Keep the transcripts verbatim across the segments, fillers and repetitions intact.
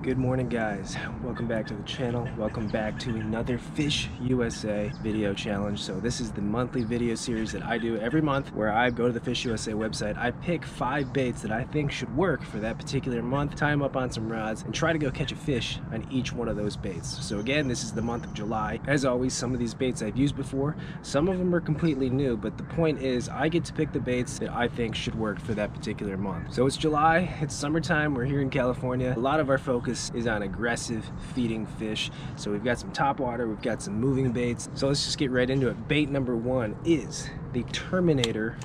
Good morning, guys. Welcome back to the channel. Welcome back to another Fish U S A video challenge. So this is the monthly video series that I do every month where I go to the Fish U S A website. I pick five baits that I think should work for that particular month, tie them up on some rods, and try to go catch a fish on each one of those baits. So again, this is the month of July. As always, some of these baits I've used before. Some of them are completely new, but the point is I get to pick the baits that I think should work for that particular month. So it's July, it's summertime, we're here in California. A lot of our focus is on aggressive feeding fish. So we've got some top water, we've got some moving baits. So let's just get right into it. Bait number one is the Terminator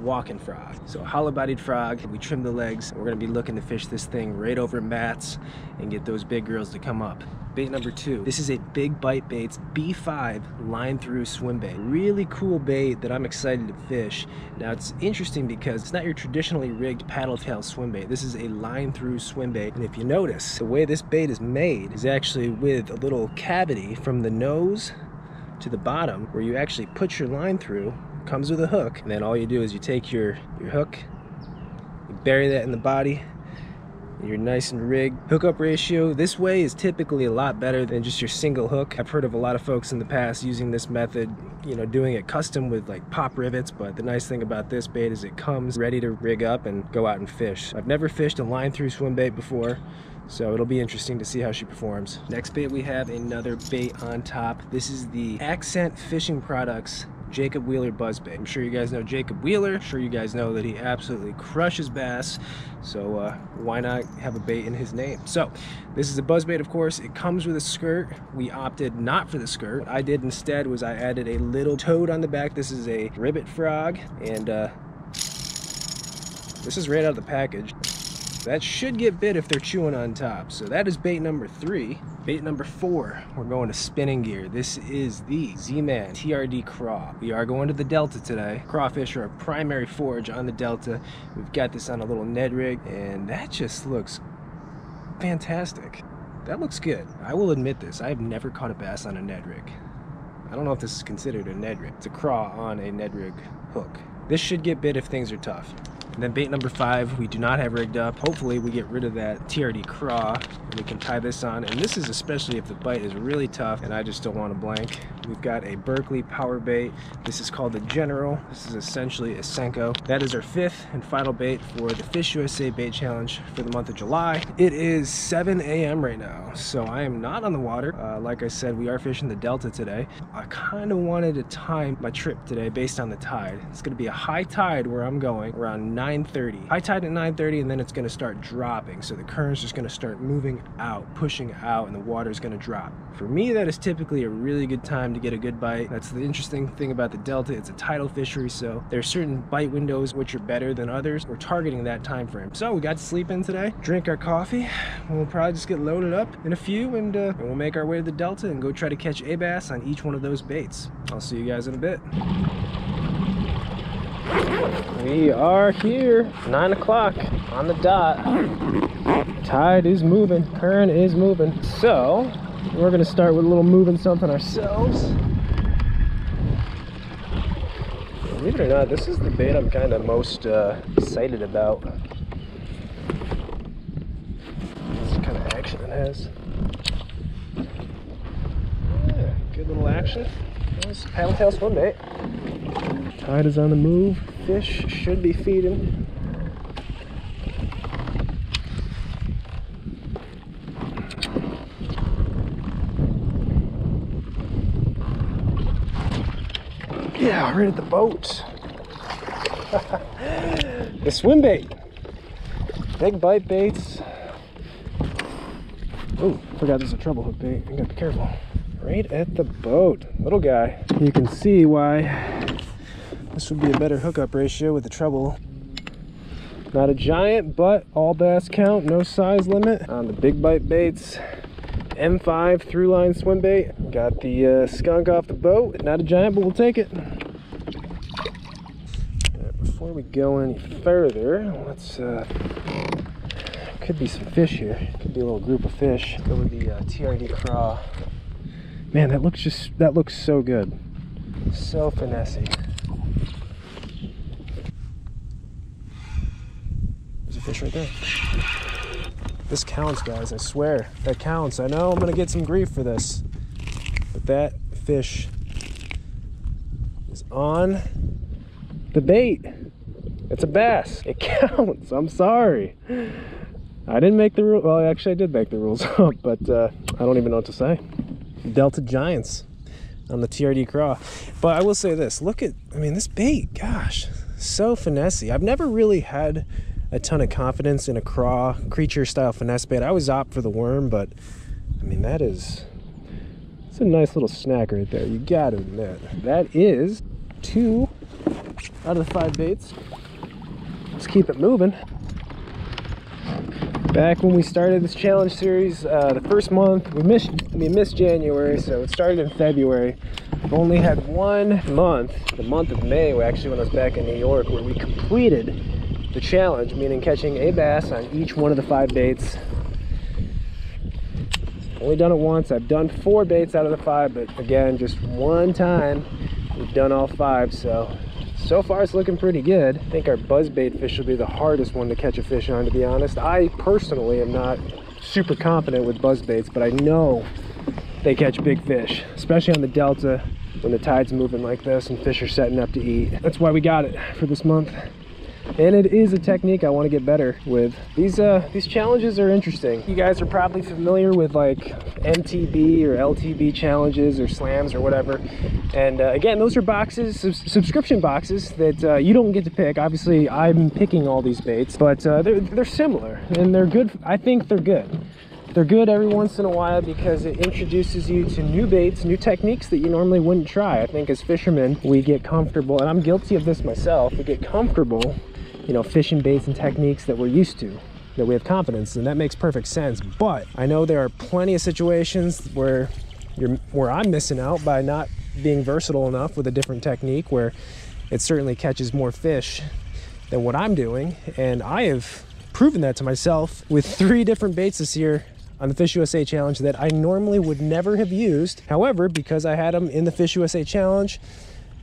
walking frog. So a hollow-bodied frog, we trim the legs, and we're gonna be looking to fish this thing right over mats and get those big girls to come up. Bait number two, this is a Big Bite Baits B five line through swim bait. Really cool bait that I'm excited to fish. Now it's interesting because it's not your traditionally rigged paddle tail swim bait. This is a line through swim bait, and if you notice, the way this bait is made is actually with a little cavity from the nose to the bottom where you actually put your line through. Comes with a hook, and then all you do is you take your your hook, you bury that in the body, and you're nice and rigged. Hookup ratio this way is typically a lot better than just your single hook. I've heard of a lot of folks in the past using this method, you know, doing it custom with like pop rivets, but the nice thing about this bait is it comes ready to rig up and go out and fish. I've never fished a line through swim bait before, so it'll be interesting to see how she performs. Next bait, we have another bait on top. This is the Accent Fishing Products Jacob Wheeler Buzzbait. I'm sure you guys know Jacob Wheeler. I'm sure you guys know that he absolutely crushes bass. So uh, why not have a bait in his name? So this is a buzzbait, of course. It comes with a skirt. We opted not for the skirt. What I did instead was I added a little toad on the back. This is a ribbit frog, and uh, this is right out of the package. That should get bit if they're chewing on top. So that is bait number three. Bait number four, we're going to spinning gear. This is the Z-Man T R D Craw. We are going to the Delta today. Crawfish are a primary forage on the Delta. We've got this on a little Ned Rig, and that just looks fantastic. That looks good. I will admit this, I have never caught a bass on a Ned Rig. I don't know if this is considered a Ned Rig. It's a craw on a Ned Rig hook. This should get bit if things are tough. And then bait number five, we do not have rigged up. Hopefully we get rid of that T R D Craw and we can tie this on. And this is especially if the bite is really tough and I just don't want to blank. We've got a Berkley power bait. This is called the General. This is essentially a Senko. That is our fifth and final bait for the Fish U S A bait challenge for the month of July. It is seven A M right now, so I am not on the water. Uh, like I said, we are fishing the Delta today. I kind of wanted to time my trip today based on the tide. It's going to be a high tide where I'm going around nine thirty. High tide at nine thirty, and then it's going to start dropping. So the current's just going to start moving out, pushing out, and the water's going to drop. For me, that is typically a really good time to get a good bite. That's the interesting thing about the Delta. It's a tidal fishery, so there are certain bite windows which are better than others. We're targeting that time frame. So we got to sleep in today, drink our coffee, and we'll probably just get loaded up in a few, and, uh, and we'll make our way to the Delta and go try to catch a bass on each one of those baits. I'll see you guys in a bit. We are here, nine o'clock on the dot. Tide is moving, current is moving. So we're gonna start with a little moving something ourselves. Believe it or not, this is the bait I'm kind of most uh, excited about. This kind of action it has. Yeah, good little action. Nice paddle tail swim bait. Tide is on the move. Fish should be feeding. Yeah, right at the boat. The swim bait. Big Bite Baits. Oh, forgot there's a treble hook bait. You gotta be careful. Right at the boat. Little guy. You can see why this would be a better hookup ratio with the treble. Not a giant, but all bass count, no size limit. On the Big Bite Baits. M five through line swim bait. Got the uh, skunk off the boat. Not a giant, but we'll take it. Right, before we go any further, let's. Uh, could be some fish here. Could be a little group of fish. Go with the uh, T R D Craw. Man, that looks just. That looks so good. So finessey. There's a fish right there. This counts, guys, I swear. That counts. I know I'm gonna get some grief for this. But that fish is on the bait. It's a bass. It counts. I'm sorry. I didn't make the rule. Well, actually, I did make the rules up, but uh, I don't even know what to say. Delta Giants on the T R D Craw. But I will say this. Look at, I mean, this bait, gosh, so finessey. I've never really had a ton of confidence in a craw creature style finesse bait. I always opt for the worm, but I mean, that is, it's a nice little snack right there. You gotta admit, that is two out of the five baits. Let's keep it moving. Back when we started this challenge series, uh, the first month, we missed, we missed January, so it started in February. We've only had one month, the month of May, actually, when I was back in New York, where we completed the challenge, meaning catching a bass on each one of the five baits. Only done it once. I've done four baits out of the five, but again, just one time we've done all five. So so far it's looking pretty good. I think our buzzbait fish will be the hardest one to catch a fish on, to be honest. I personally am not super confident with buzzbaits, but I know they catch big fish, especially on the delta when the tide's moving like this and fish are setting up to eat. That's why we got it for this month. And it is a technique I want to get better with. These uh, these challenges are interesting. You guys are probably familiar with like M T B or L T B challenges or slams or whatever. And uh, again, those are boxes, sub subscription boxes that uh, you don't get to pick. Obviously, I'm picking all these baits, but uh, they're, they're similar and they're good. I think they're good. They're good every once in a while because it introduces you to new baits, new techniques that you normally wouldn't try. I think as fishermen, we get comfortable, and I'm guilty of this myself, we get comfortable, you know, fishing baits and techniques that we're used to, that we have confidence, and that makes perfect sense. But I know there are plenty of situations where you're, where I'm missing out by not being versatile enough with a different technique, where it certainly catches more fish than what I'm doing. And I have proven that to myself with three different baits this year on the Fish U S A Challenge that I normally would never have used. However, because I had them in the Fish U S A Challenge,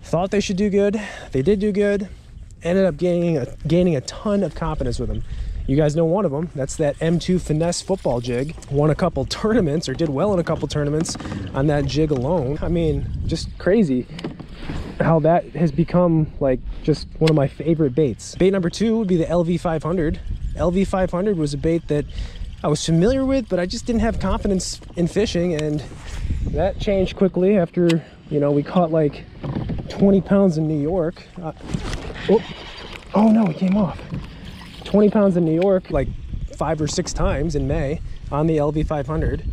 thought they should do good, they did do good, ended up gaining a, gaining a ton of confidence with them. You guys know one of them, that's that M two finesse football jig. Won a couple tournaments, or did well in a couple tournaments on that jig alone. I mean, just crazy how that has become like just one of my favorite baits. Bait number two would be the L V five hundred. L V five hundred was a bait that I was familiar with, but I just didn't have confidence in fishing, and that changed quickly after, you know, we caught like twenty pounds in New York. Uh, oh, oh no, it came off. twenty pounds in New York, like five or six times in May on the L V five hundred.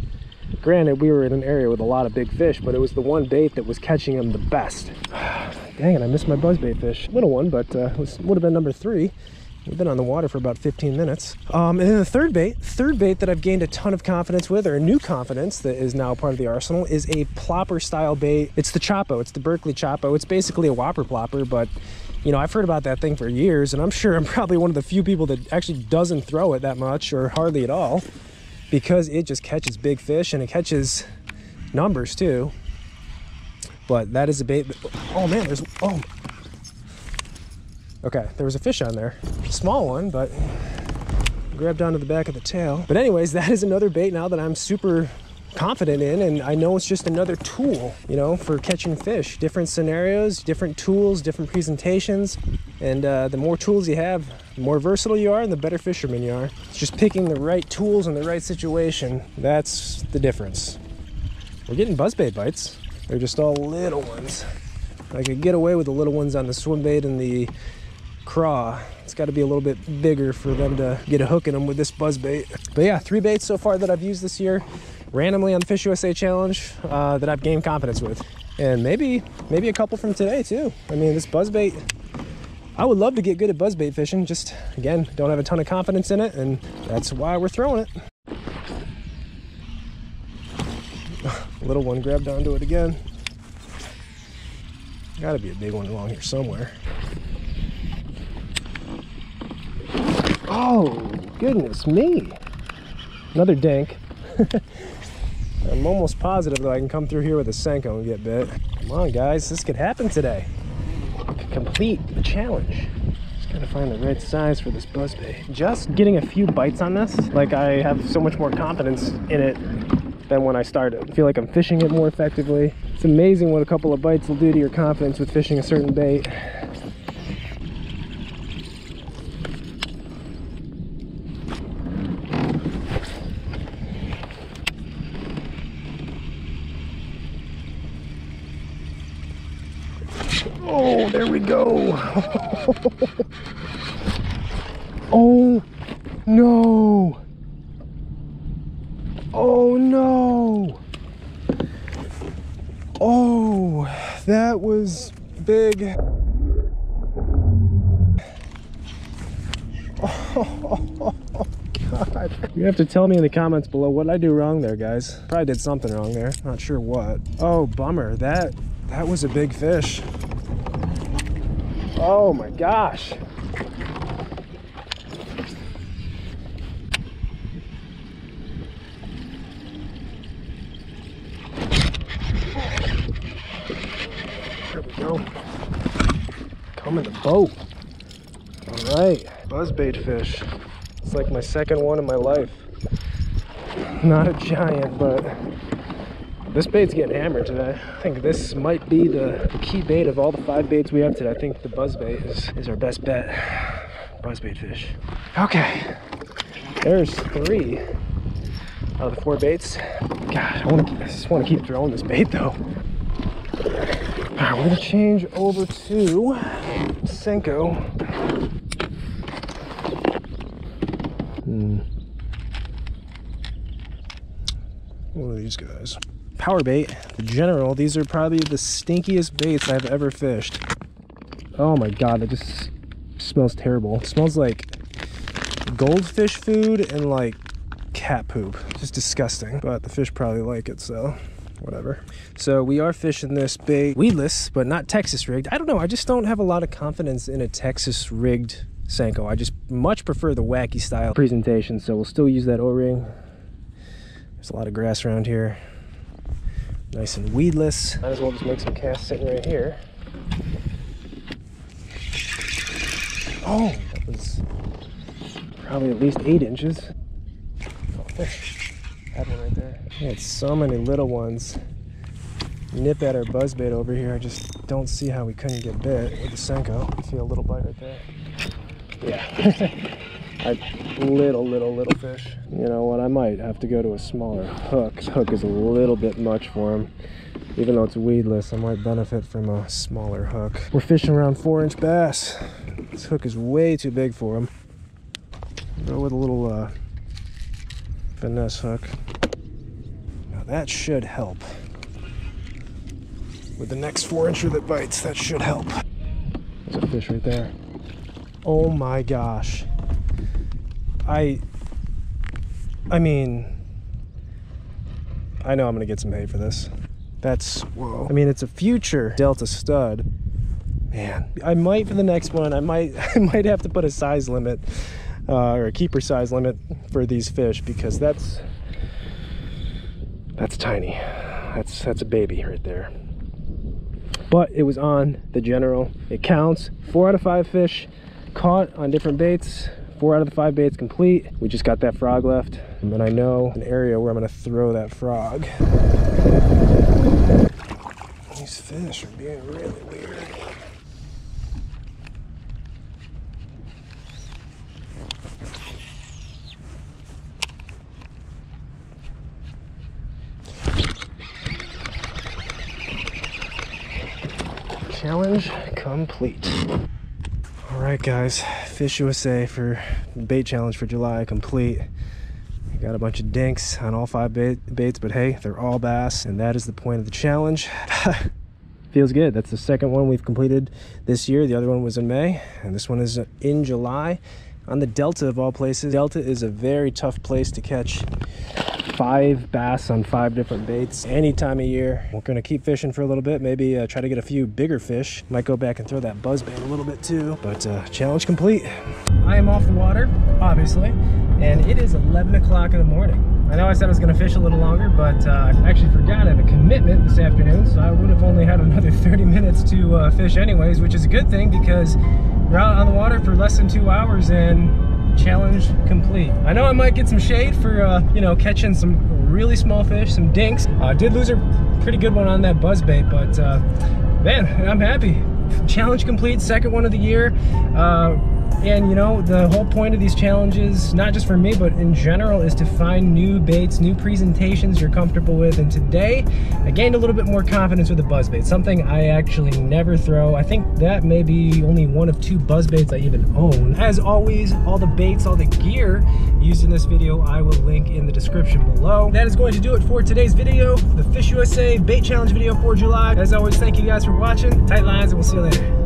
Granted, we were in an area with a lot of big fish, but it was the one bait that was catching them the best. Dang it, I missed my buzzbait fish. Little one, but uh, it would have been number three. We've been on the water for about fifteen minutes. Um, and then the third bait, third bait that I've gained a ton of confidence with, or a new confidence that is now part of the arsenal, is a plopper style bait. It's the Chopo, it's the Berkley Chopo. It's basically a whopper plopper, but you know, I've heard about that thing for years, and I'm sure I'm probably one of the few people that actually doesn't throw it that much or hardly at all, because it just catches big fish and it catches numbers too. But that is a bait. Oh man, there's, oh. Okay, there was a fish on there. Small one, but grabbed onto the back of the tail. But anyways, that is another bait now that I'm super confident in, and I know it's just another tool, you know, for catching fish. Different scenarios, different tools, different presentations, and uh, the more tools you have, the more versatile you are and the better fisherman you are. It's just picking the right tools in the right situation. That's the difference. We're getting buzzbait bites. They're just all little ones. I could get away with the little ones on the swim bait and the craw. It's got to be a little bit bigger for them to get a hook in them with this buzz bait. But yeah, three baits so far that I've used this year randomly on the Fish U S A Challenge uh, that I've gained confidence with, and maybe maybe a couple from today too. I mean, this buzz bait, I would love to get good at buzz bait fishing, just again don't have a ton of confidence in it, and that's why we're throwing it. Little one grabbed onto it again. Gotta be a big one along here somewhere. Oh, goodness me. Another dink. I'm almost positive that I can come through here with a Senko and get bit. Come on, guys. This could happen today. Complete the challenge. Just Trying to find the right size for this buzzbait. Just getting a few bites on this, like, I have so much more confidence in it than when I started. I feel like I'm fishing it more effectively. It's amazing what a couple of bites will do to your confidence with fishing a certain bait. Oh, there we go. Oh no. Oh no. Oh, that was big. Oh God. You have to tell me in the comments below what I do wrong there, guys. Probably did something wrong there. Not sure what. Oh, bummer. That that was a big fish. Oh my gosh. There we go. Come in the boat. All right. Buzzbait fish. It's like my second one in my life. Not a giant, but this bait's getting hammered today. I think this might be the, the key bait of all the five baits we have today. I think the buzzbait is, is our best bet. Buzzbait fish. Okay. There's three out of the four baits. God, I, wanna, I just want to keep throwing this bait though. All right, we're going to change over to Senko. Hmm. What are these guys? Power bait, the general. These are probably the stinkiest baits I've ever fished. Oh my God, that just smells terrible. It smells like goldfish food and like cat poop. It's just disgusting, but the fish probably like it, so whatever. So we are fishing this bait, weedless, but not Texas rigged. I don't know, I just don't have a lot of confidence in a Texas rigged Senko. I just much prefer the wacky style presentation, so we'll still use that O-ring. There's a lot of grass around here. Nice and weedless. Might as well just make some casts sitting right here. Oh, that was probably at least eight inches. Oh, there. That one right there. We had so many little ones nip at our buzzbait over here. I just don't see how we couldn't get bit with the Senko. I see a little bite right there. Yeah. I, little, little, little fish. You know what, I might have to go to a smaller hook. This hook is a little bit much for him. Even though it's weedless, I might benefit from a smaller hook. We're fishing around four inch bass. This hook is way too big for him. Go with a little uh, finesse hook. Now that should help. With the next four incher that bites, that should help. There's a fish right there. Oh my gosh. I, I mean, I know I'm gonna get some hay for this. That's, whoa. I mean, it's a future Delta stud. Man, I might for the next one, I might I might have to put a size limit uh, or a keeper size limit for these fish, because that's, that's tiny. That's, that's a baby right there. But it was on the general. It counts. Four out of five fish caught on different baits. Four out of the five baits complete. We just got that frog left. And then I know an area where I'm gonna throw that frog. These fish are being really weird. Challenge complete. All right, guys. Fish U S A for bait challenge for July complete. I got a bunch of dinks on all five bait, baits, but hey, they're all bass, and that is the point of the challenge. Feels good. That's the second one we've completed this year. The other one was in May, and this one is in July on the Delta of all places. Delta is a very tough place to catch five bass on five different baits any time of year. We're gonna keep fishing for a little bit, maybe uh, try to get a few bigger fish. Might go back and throw that buzzbait a little bit too, but uh, challenge complete. I am off the water, obviously, and it is eleven o'clock in the morning. I know I said I was gonna fish a little longer, but uh, I actually forgot I have a commitment this afternoon, so I would have only had another thirty minutes to uh, fish anyways, which is a good thing because We're out on the water for less than two hours and challenge complete. I know I might get some shade for, uh, you know, catching some really small fish, some dinks. I uh, did lose a pretty good one on that buzzbait, but uh, man, I'm happy. Challenge complete, second one of the year. Uh, And you know, the whole point of these challenges, not just for me, but in general, is to find new baits, new presentations you're comfortable with. And today, I gained a little bit more confidence with a buzzbait, something I actually never throw. I think that may be only one of two buzzbaits I even own. As always, all the baits, all the gear used in this video, I will link in the description below. That is going to do it for today's video, the Fish U S A Bait Challenge video for July. As always, thank you guys for watching. Tight lines, and we'll see you later.